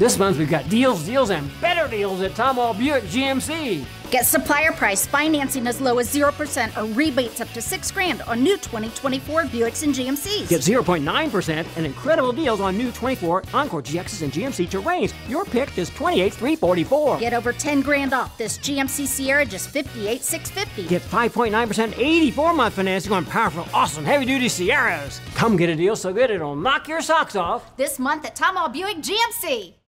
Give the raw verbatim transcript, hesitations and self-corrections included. This month we've got deals, deals, and better deals at Tom Ahl Buick G M C. Get supplier price financing as low as zero percent or rebates up to six grand on new twenty twenty-four Buicks and G M Cs. Get zero point nine percent and incredible deals on new twenty-four Encore G Xs and G M C Terrains. Your pick is twenty-eight thousand three hundred forty-four dollars. Get over ten grand off this G M C Sierra, just fifty-eight thousand six hundred fifty dollars. Get five point nine percent eighty-four month financing on powerful, awesome, heavy-duty Sierras. Come get a deal so good it'll knock your socks off. This month at Tom Ahl Buick G M C.